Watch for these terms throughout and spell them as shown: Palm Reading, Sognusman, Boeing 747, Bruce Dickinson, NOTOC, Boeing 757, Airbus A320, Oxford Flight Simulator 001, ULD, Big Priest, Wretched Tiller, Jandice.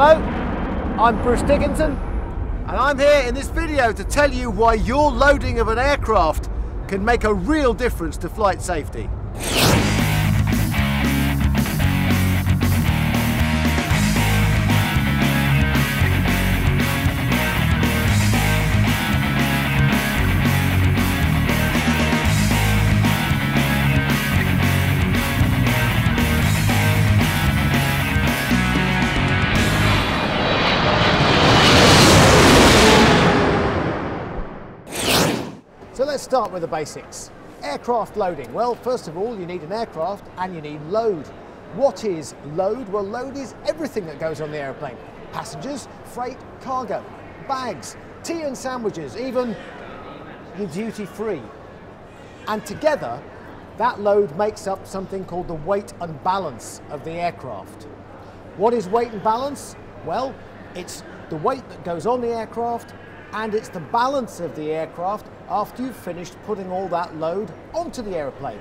Hello, I'm Bruce Dickinson and I'm here in this video to tell you why your loading of an aircraft can make a real difference to flight safety. Let's start with the basics. Aircraft loading. Well, first of all, you need an aircraft and you need load. What is load? Well, load is everything that goes on the airplane. Passengers, freight, cargo, bags, tea and sandwiches, even the duty-free. And together, that load makes up something called the weight and balance of the aircraft. What is weight and balance? Well, it's the weight that goes on the aircraft and it's the balance of the aircraft after you've finished putting all that load onto the airplane.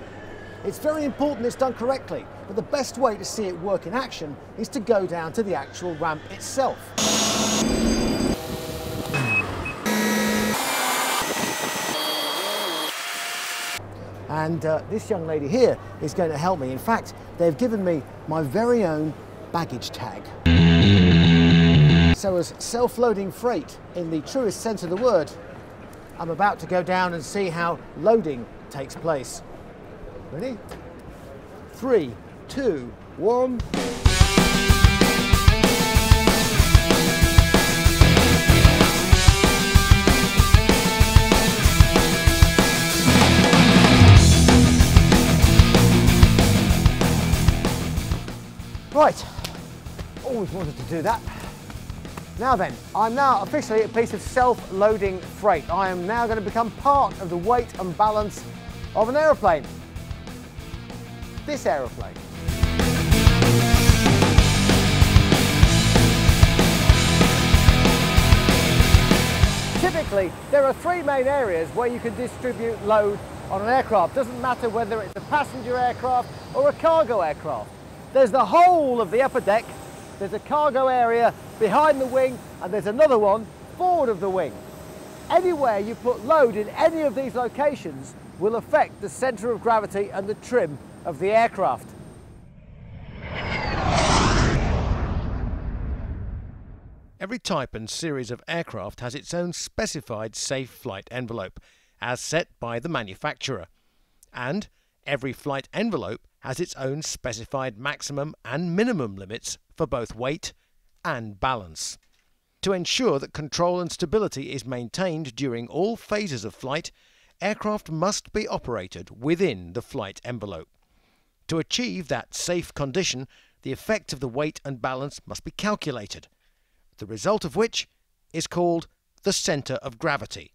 It's very important it's done correctly, but the best way to see it work in action is to go down to the actual ramp itself. And this young lady here is going to help me. In fact, they've given me my very own baggage tag. So as self-loading freight, in the truest sense of the word, I'm about to go down and see how loading takes place. Ready? 3, 2, 1. Right, always wanted to do that. Now then, I'm now officially a piece of self-loading freight. I am now going to become part of the weight and balance of an aeroplane. This aeroplane. Typically, there are three main areas where you can distribute load on an aircraft. Doesn't matter whether it's a passenger aircraft or a cargo aircraft. There's the whole of the upper deck, there's a cargo area behind the wing, and there's another one forward of the wing. Anywhere you put load in any of these locations will affect the centre of gravity and the trim of the aircraft. Every type and series of aircraft has its own specified safe flight envelope, as set by the manufacturer. And every flight envelope has its own specified maximum and minimum limits for both weight and balance. To ensure that control and stability is maintained during all phases of flight, aircraft must be operated within the flight envelope. To achieve that safe condition, the effect of the weight and balance must be calculated, the result of which is called the centre of gravity,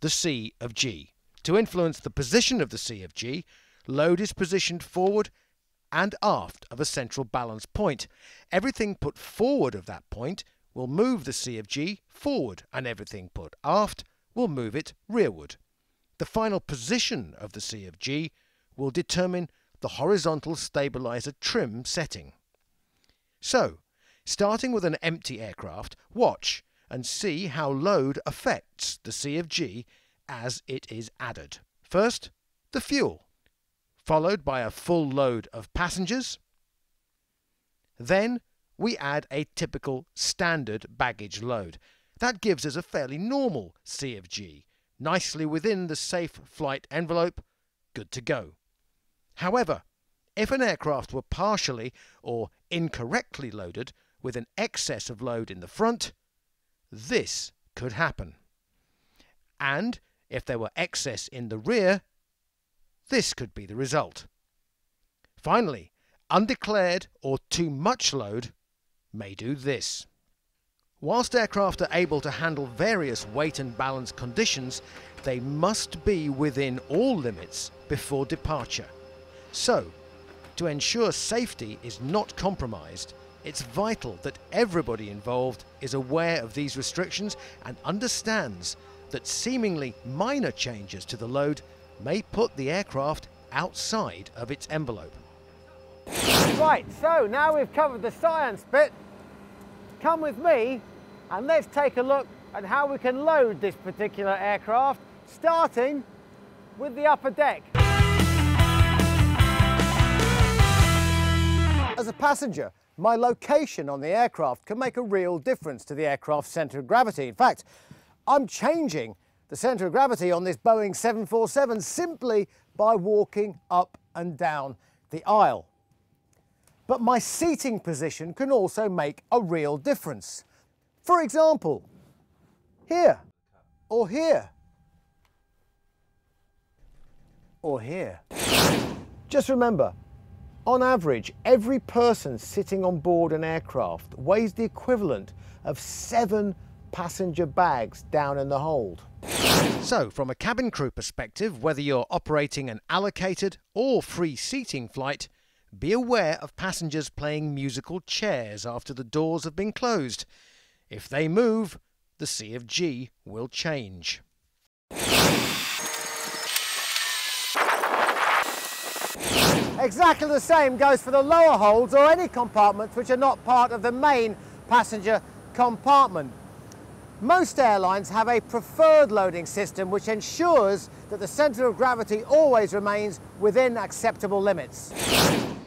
the C of G. To influence the position of the C of G, load is positioned forward and aft of a central balance point. Everything put forward of that point will move the C of G forward, and everything put aft will move it rearward. The final position of the C of G will determine the horizontal stabilizer trim setting. So, starting with an empty aircraft, watch and see how load affects the C of G as it is added. First, the fuel, followed by a full load of passengers. Then we add a typical standard baggage load. That gives us a fairly normal C of G, nicely within the safe flight envelope, good to go. However, if an aircraft were partially or incorrectly loaded with an excess of load in the front, this could happen. And if there were excess in the rear, this could be the result. Finally, undeclared or too much load may do this. Whilst aircraft are able to handle various weight and balance conditions, they must be within all limits before departure. So, to ensure safety is not compromised, it's vital that everybody involved is aware of these restrictions and understands that seemingly minor changes to the load may put the aircraft outside of its envelope. Right, so now we've covered the science bit, Come with me and let's take a look at how we can load this particular aircraft, starting with the upper deck. As a passenger, my location on the aircraft can make a real difference to the aircraft's centre of gravity. In fact, I'm changing the centre of gravity on this Boeing 747 simply by walking up and down the aisle. But my seating position can also make a real difference. For example, here, or here, or here. Just remember, on average, every person sitting on board an aircraft weighs the equivalent of 7 passenger bags down in the hold. So, from a cabin crew perspective, whether you're operating an allocated or free seating flight, be aware of passengers playing musical chairs after the doors have been closed. If they move, the C of G will change. Exactly the same goes for the lower holds or any compartments which are not part of the main passenger compartment. Most airlines have a preferred loading system which ensures that the centre of gravity always remains within acceptable limits.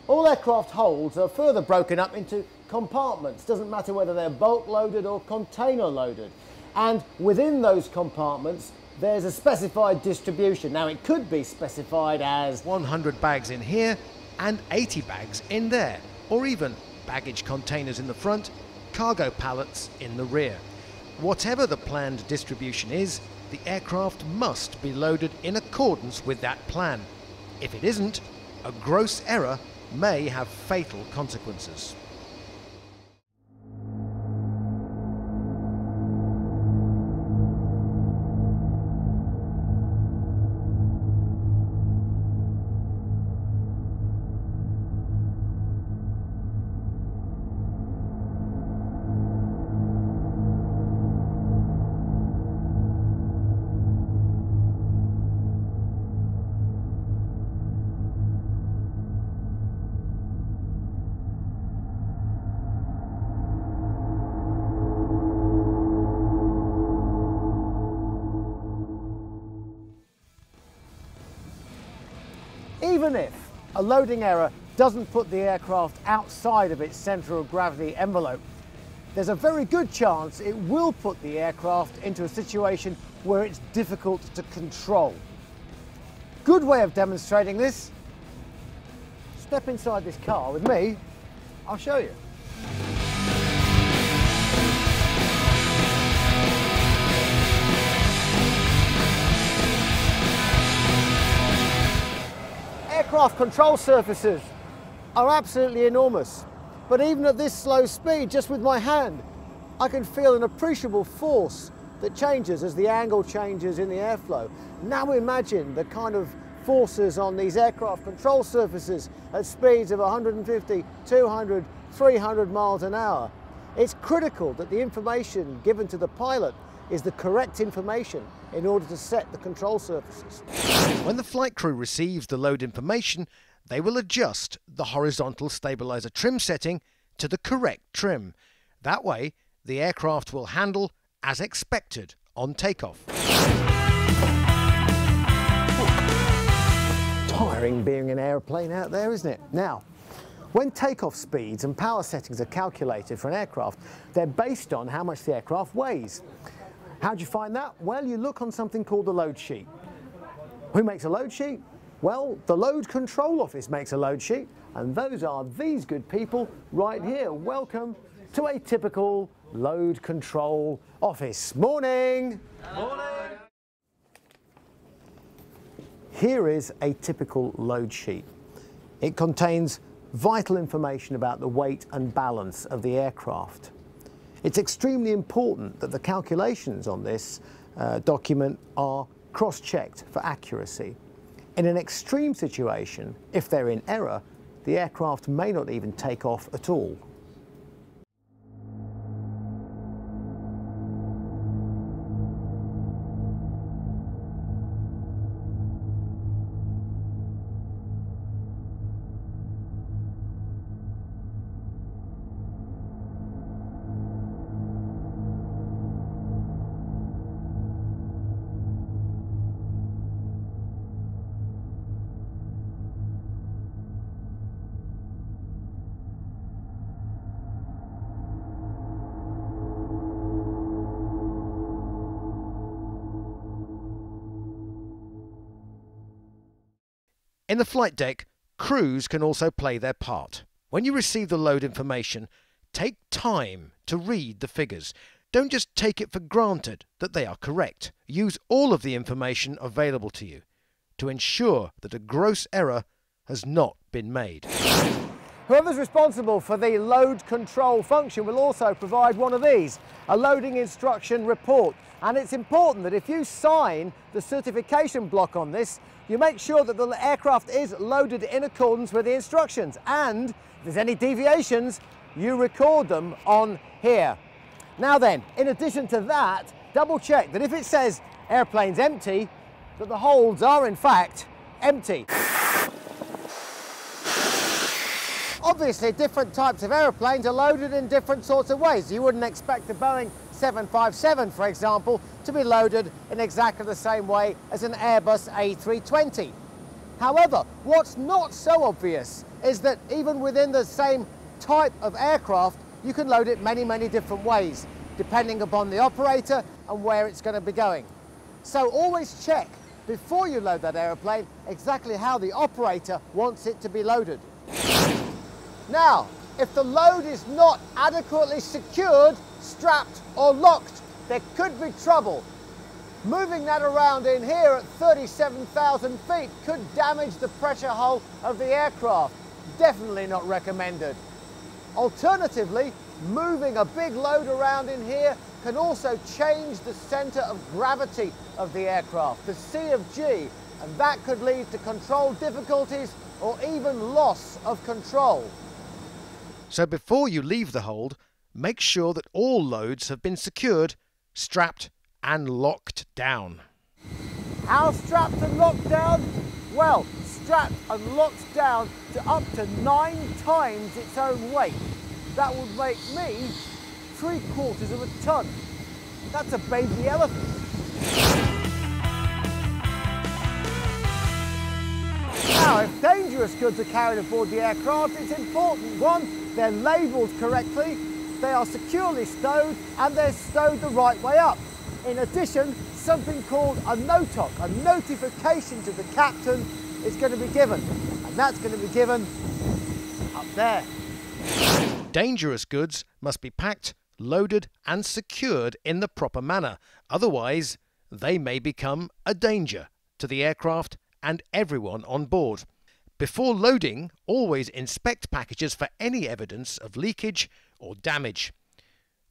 All aircraft holds are further broken up into compartments, doesn't matter whether they're bulk loaded or container loaded. And within those compartments there's a specified distribution. Now it could be specified as 100 bags in here and 80 bags in there, or even baggage containers in the front, cargo pallets in the rear. Whatever the planned distribution is, the aircraft must be loaded in accordance with that plan. If it isn't, a gross error may have fatal consequences. Even if a loading error doesn't put the aircraft outside of its centre of gravity envelope, there's a very good chance it will put the aircraft into a situation where it's difficult to control. Good way of demonstrating this, step inside this car with me, I'll show you. Aircraft control surfaces are absolutely enormous, but even at this slow speed, just with my hand, I can feel an appreciable force that changes as the angle changes in the airflow. Now imagine the kind of forces on these aircraft control surfaces at speeds of 150, 200, 300 miles an hour. It's critical that the information given to the pilot is the correct information in order to set the control surfaces. When the flight crew receives the load information, they will adjust the horizontal stabiliser trim setting to the correct trim. That way, the aircraft will handle as expected on takeoff. Tiring being an aeroplane out there, isn't it? Now, when takeoff speeds and power settings are calculated for an aircraft, they're based on how much the aircraft weighs. How do you find that? Well, you look on something called the load sheet. Who makes a load sheet? Well, the Load Control Office makes a load sheet, and those are these good people right here. Welcome to a typical Load Control Office. Morning! Morning! Here is a typical load sheet. It contains vital information about the weight and balance of the aircraft. It's extremely important that the calculations on this document are cross-checked for accuracy. In an extreme situation, if they're in error, the aircraft may not even take off at all. In the flight deck, crews can also play their part. When you receive the load information, take time to read the figures. Don't just take it for granted that they are correct. Use all of the information available to you to ensure that a gross error has not been made. Whoever's responsible for the load control function will also provide one of these, a loading instruction report. And it's important that if you sign the certification block on this, you make sure that the aircraft is loaded in accordance with the instructions. And if there's any deviations, you record them on here. Now then, in addition to that, double check that if it says airplane's empty, that the holds are in fact empty. Obviously, different types of aeroplanes are loaded in different sorts of ways. You wouldn't expect a Boeing 757, for example, to be loaded in exactly the same way as an Airbus A320. However, what's not so obvious is that even within the same type of aircraft, you can load it many, many different ways, depending upon the operator and where it's going to be going. So always check, before you load that aeroplane, exactly how the operator wants it to be loaded. Now, if the load is not adequately secured, strapped or locked, there could be trouble. Moving that around in here at 37,000 feet could damage the pressure hull of the aircraft. Definitely not recommended. Alternatively, moving a big load around in here can also change the center of gravity of the aircraft, the C of G, and that could lead to control difficulties or even loss of control. So before you leave the hold, make sure that all loads have been secured, strapped and locked down. How strapped and locked down? Well, strapped and locked down to up to 9 times its own weight. That would make me 3/4 of a ton. That's a baby elephant. Now, if dangerous goods are carried aboard the aircraft, it's important, one, they're labelled correctly, they are securely stowed, and they're stowed the right way up. In addition, something called a NOTOC, a notification to the captain, is going to be given, and that's going to be given up there. Dangerous goods must be packed, loaded and secured in the proper manner, otherwise they may become a danger to the aircraft and everyone on board. Before loading, always inspect packages for any evidence of leakage or damage.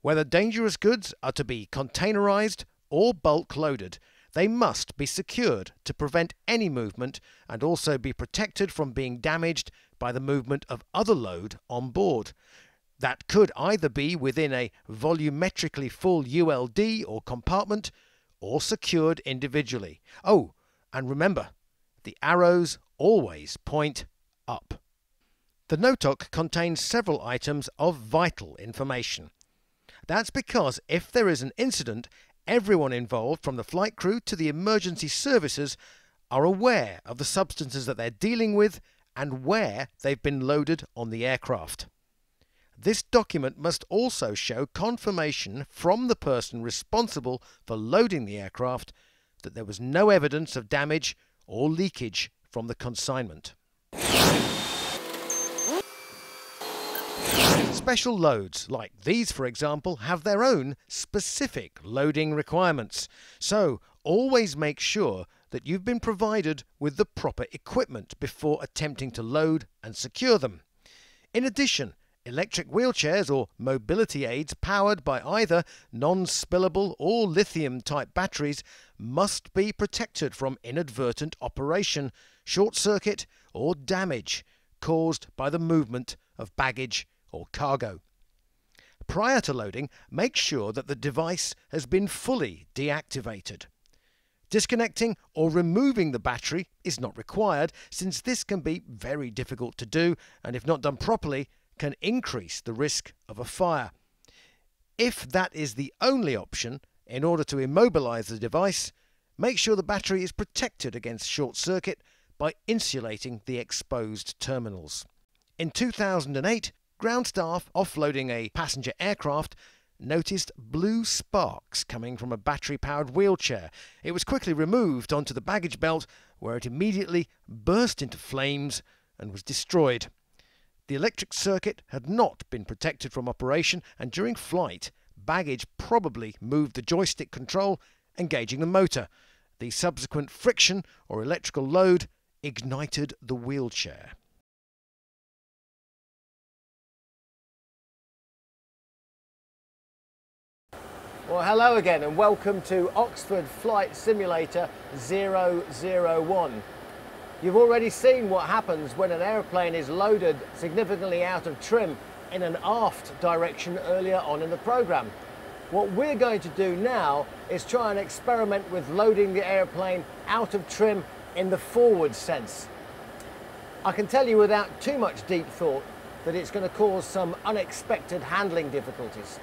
Whether dangerous goods are to be containerized or bulk loaded, they must be secured to prevent any movement and also be protected from being damaged by the movement of other load on board. That could either be within a volumetrically full ULD or compartment, or secured individually. Oh, and remember, the arrows always point up. The NOTOC contains several items of vital information. That's because if there is an incident, everyone involved, from the flight crew to the emergency services, are aware of the substances that they're dealing with and where they've been loaded on the aircraft. This document must also show confirmation from the person responsible for loading the aircraft that there was no evidence of damage or leakage from the consignment. Special loads, like these for example, have their own specific loading requirements. So always make sure that you've been provided with the proper equipment before attempting to load and secure them. In addition, electric wheelchairs or mobility aids powered by either non-spillable or lithium-type batteries must be protected from inadvertent operation, short circuit or damage caused by the movement of baggage or cargo. Prior to loading, make sure that the device has been fully deactivated. Disconnecting or removing the battery is not required, since this can be very difficult to do and, if not done properly, can increase the risk of a fire. If that is the only option, in order to immobilize the device, make sure the battery is protected against short circuit by insulating the exposed terminals. In 2008, ground staff offloading a passenger aircraft noticed blue sparks coming from a battery-powered wheelchair. It was quickly removed onto the baggage belt, where it immediately burst into flames and was destroyed. The electric circuit had not been protected from operation, and during flight, baggage probably moved the joystick control, engaging the motor. The subsequent friction or electrical load ignited the wheelchair. Well, hello again and welcome to Oxford Flight Simulator 001. You've already seen what happens when an airplane is loaded significantly out of trim in an aft direction earlier on in the program. What we're going to do now is try and experiment with loading the airplane out of trim in the forward sense. I can tell you without too much deep thought that it's going to cause some unexpected handling difficulties.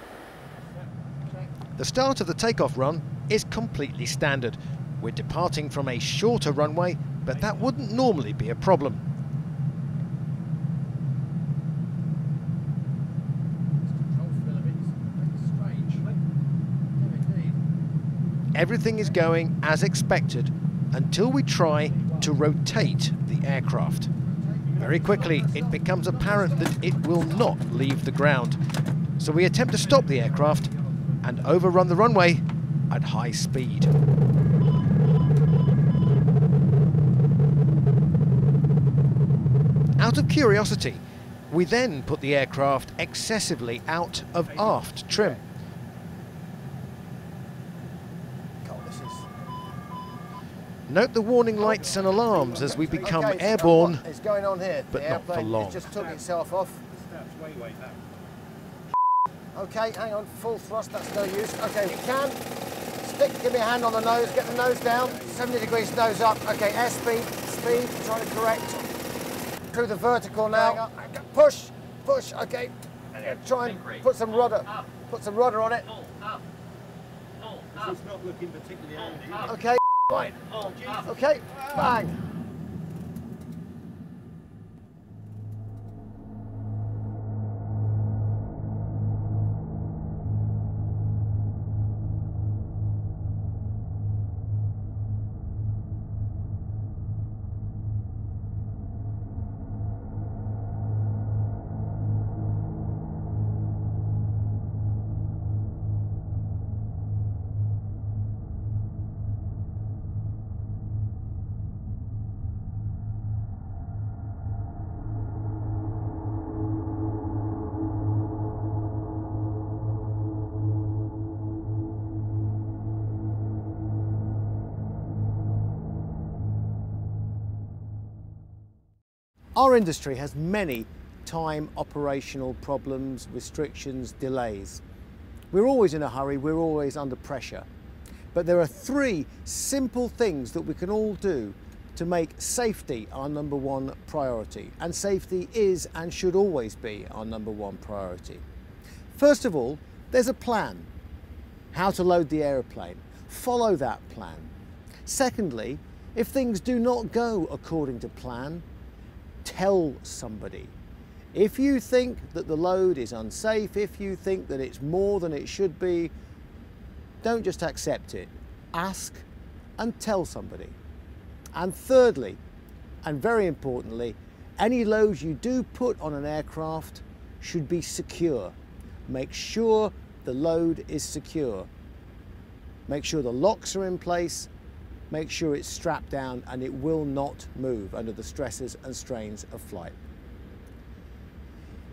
The start of the takeoff run is completely standard. We're departing from a shorter runway, but that wouldn't normally be a problem. Everything is going as expected until we try to rotate the aircraft. Very quickly, it becomes apparent that it will not leave the ground. So we attempt to stop the aircraft and overrun the runway at high speed. Out of curiosity, we then put the aircraft excessively out of aft trim. Note the warning lights and alarms as we become airborne, but not for long. Okay, hang on, full thrust, that's no use. Okay, we can. Stick, give me a hand on the nose, get the nose down. 70 degrees, nose up. Okay, airspeed, speed, trying to correct. Through the vertical now. Push, push, okay. Try and put some rudder on it. It's not looking particularly handy. Okay, right. Okay, bang. Our industry has many time operational problems, restrictions, delays. We're always in a hurry, we're always under pressure. But there are three simple things that we can all do to make safety our number one priority. And safety is and should always be our number one priority. First of all, there's a plan. How to load the airplane. Follow that plan. Secondly, if things do not go according to plan, tell somebody. If you think that the load is unsafe, if you think that it's more than it should be, don't just accept it. Ask and tell somebody. And thirdly, and very importantly, any loads you do put on an aircraft should be secure. Make sure the load is secure. Make sure the locks are in place. Make sure it's strapped down and it will not move under the stresses and strains of flight.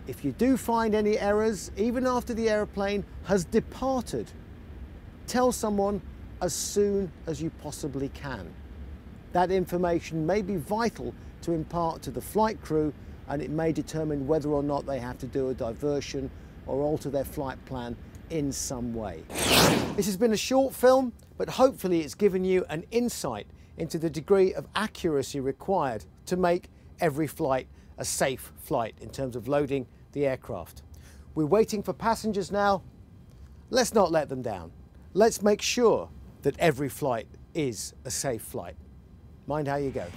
If you do find any errors, even after the airplane has departed, tell someone as soon as you possibly can. That information may be vital to impart to the flight crew, and it may determine whether or not they have to do a diversion or alter their flight plan in some way. This has been a short film, but hopefully it's given you an insight into the degree of accuracy required to make every flight a safe flight in terms of loading the aircraft. We're waiting for passengers now. Let's not let them down. Let's make sure that every flight is a safe flight. Mind how you go.